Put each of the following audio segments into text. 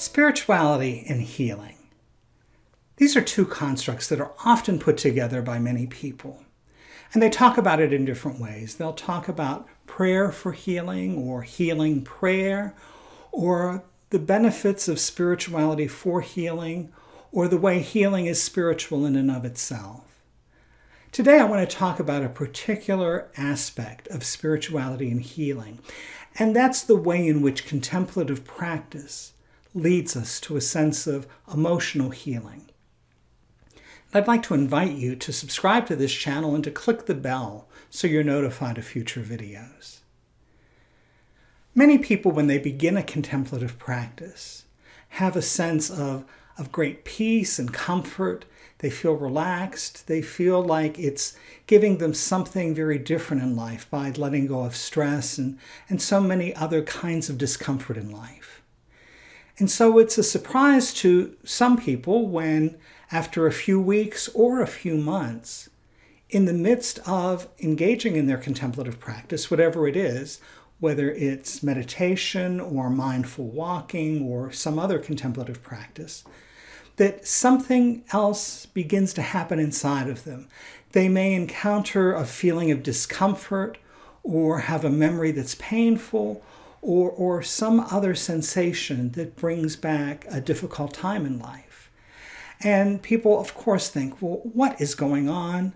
Spirituality and healing. These are two constructs that are often put together by many people. And they talk about it in different ways. They'll talk about prayer for healing or healing prayer or the benefits of spirituality for healing or the way healing is spiritual in and of itself. Today I want to talk about a particular aspect of spirituality and healing, and that's the way in which contemplative practice leads us to a sense of emotional healing. I'd like to invite you to subscribe to this channel and to click the bell so you're notified of future videos. Many people, when they begin a contemplative practice, have a sense of great peace and comfort. They feel relaxed. They feel like it's giving them something very different in life by letting go of stress and so many other kinds of discomfort in life. And so it's a surprise to some people when, after a few weeks or a few months, in the midst of engaging in their contemplative practice, whatever it is, whether it's meditation or mindful walking or some other contemplative practice, that something else begins to happen inside of them. They may encounter a feeling of discomfort or have a memory that's painful or some other sensation that brings back a difficult time in life. And people, of course, think, well, what is going on?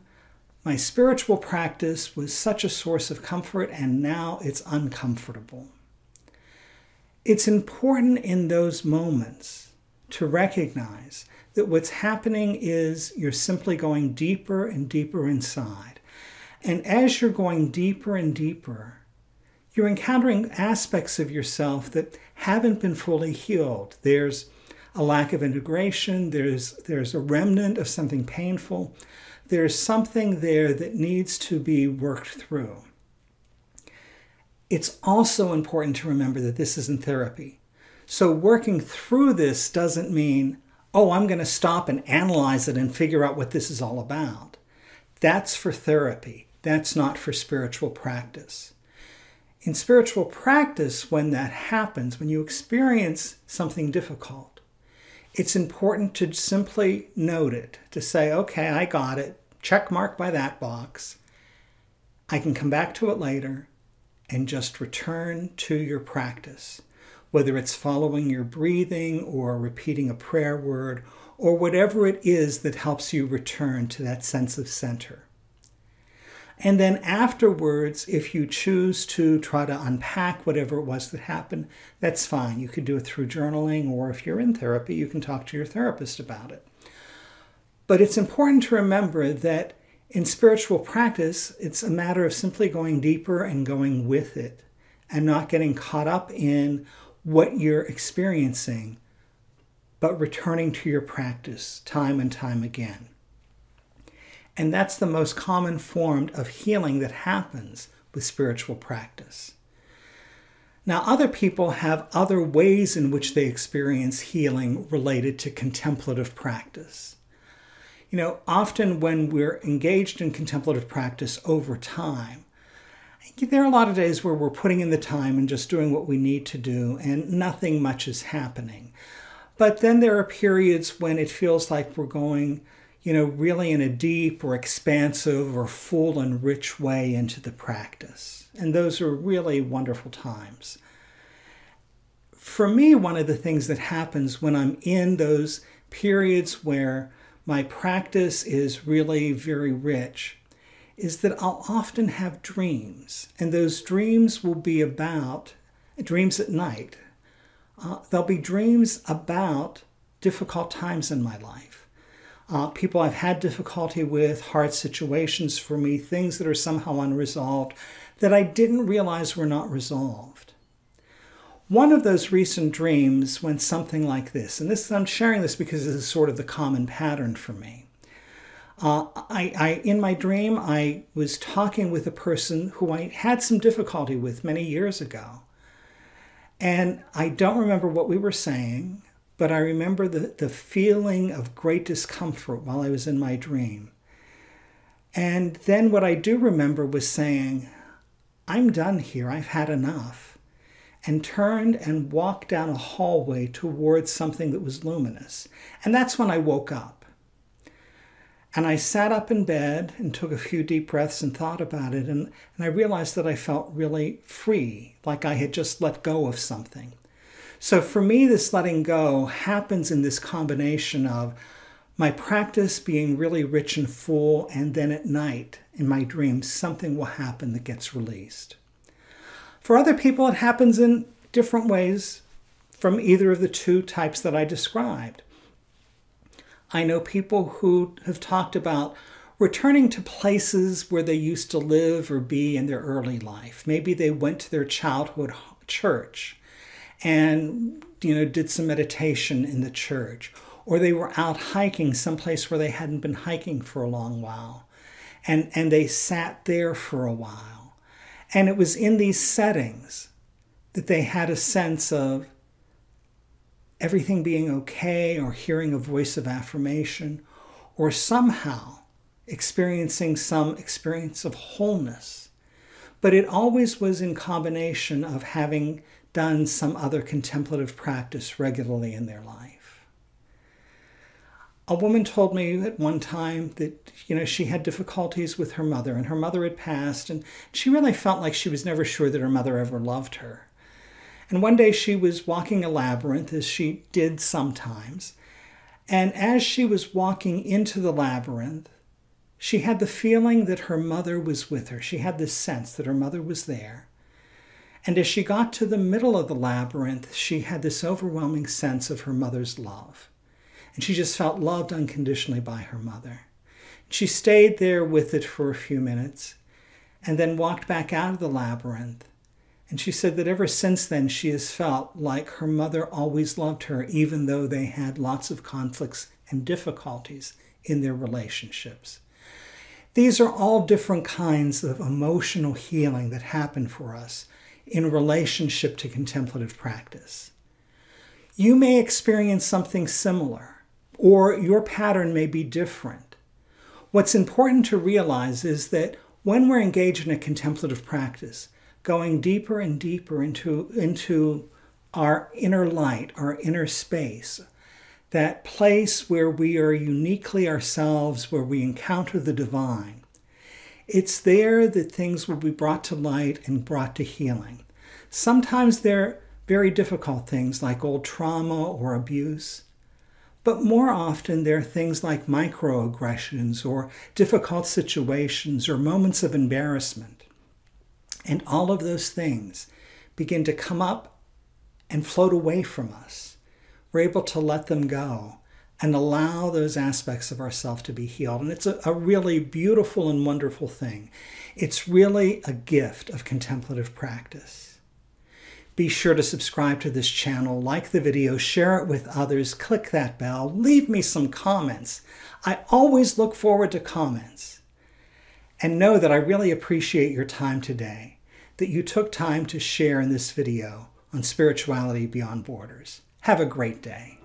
My spiritual practice was such a source of comfort, and now it's uncomfortable. It's important in those moments to recognize that what's happening is you're simply going deeper and deeper inside. And as you're going deeper and deeper, you're encountering aspects of yourself that haven't been fully healed. There's a lack of integration, there's a remnant of something painful, there's something there that needs to be worked through. It's also important to remember that this isn't therapy. So working through this doesn't mean, oh, I'm going to stop and analyze it and figure out what this is all about. That's for therapy. That's not for spiritual practice. In spiritual practice, when that happens, when you experience something difficult, it's important to simply note it, to say, okay, I got it, check mark by that box. I can come back to it later and just return to your practice, whether it's following your breathing or repeating a prayer word or whatever it is that helps you return to that sense of center. And then afterwards, if you choose to try to unpack whatever it was that happened, that's fine. You could do it through journaling, or if you're in therapy, you can talk to your therapist about it. But it's important to remember that in spiritual practice, it's a matter of simply going deeper and going with it and not getting caught up in what you're experiencing, but returning to your practice time and time again. And that's the most common form of healing that happens with spiritual practice. Now, other people have other ways in which they experience healing related to contemplative practice. You know, often when we're engaged in contemplative practice over time, there are a lot of days where we're putting in the time and just doing what we need to do and nothing much is happening. But then there are periods when it feels like we're going, you know, really in a deep or expansive or full and rich way into the practice. And those are really wonderful times. For me, one of the things that happens when I'm in those periods where my practice is really very rich is that I'll often have dreams. And those dreams will be about, dreams at night. There'll be dreams about difficult times in my life. People I've had difficulty with, hard situations for me, things that are somehow unresolved that I didn't realize were not resolved. One of those recent dreams went something like this, and this, I'm sharing this because this is sort of the common pattern for me. In my dream, I was talking with a person who I had some difficulty with many years ago, and I don't remember what we were saying. But I remember the feeling of great discomfort while I was in my dream. And then what I do remember was saying, I'm done here. I've had enough. and turned and walked down a hallway towards something that was luminous. And that's when I woke up. And I sat up in bed and took a few deep breaths and thought about it. And I realized that I felt really free, like I had just let go of something. So for me, this letting go happens in this combination of my practice being really rich and full, and then at night in my dreams, something will happen that gets released. For other people, it happens in different ways from either of the two types that I described. I know people who have talked about returning to places where they used to live or be in their early life. Maybe they went to their childhood church and, did some meditation in the church. Or they were out hiking someplace where they hadn't been hiking for a long while. And they sat there for a while. And it was in these settings that they had a sense of everything being okay, or hearing a voice of affirmation, or somehow experiencing some experience of wholeness. But it always was in combination of having done some other contemplative practice regularly in their life. A woman told me at one time that, she had difficulties with her mother, and her mother had passed, and she really felt like she was never sure that her mother ever loved her. And one day she was walking a labyrinth, as she did sometimes, and as she was walking into the labyrinth, she had the feeling that her mother was with her. She had this sense that her mother was there. And as she got to the middle of the labyrinth, she had this overwhelming sense of her mother's love. And she just felt loved unconditionally by her mother. She stayed there with it for a few minutes and then walked back out of the labyrinth. And she said that ever since then, she has felt like her mother always loved her, even though they had lots of conflicts and difficulties in their relationships. These are all different kinds of emotional healing that happen for us in relationship to contemplative practice. You may experience something similar, or your pattern may be different. What's important to realize is that when we're engaged in a contemplative practice, going deeper and deeper into our inner light, our inner space, that place where we are uniquely ourselves, where we encounter the divine, it's there that things will be brought to light and brought to healing. Sometimes they're very difficult things like old trauma or abuse, but more often there are things like microaggressions or difficult situations or moments of embarrassment. And all of those things begin to come up and float away from us. We're able to let them go and allow those aspects of ourselves to be healed. And it's a really beautiful and wonderful thing. It's really a gift of contemplative practice. Be sure to subscribe to this channel, like the video, share it with others, click that bell, leave me some comments. I always look forward to comments. And know that I really appreciate your time today, that you took time to share in this video on Spirituality Beyond Borders. Have a great day.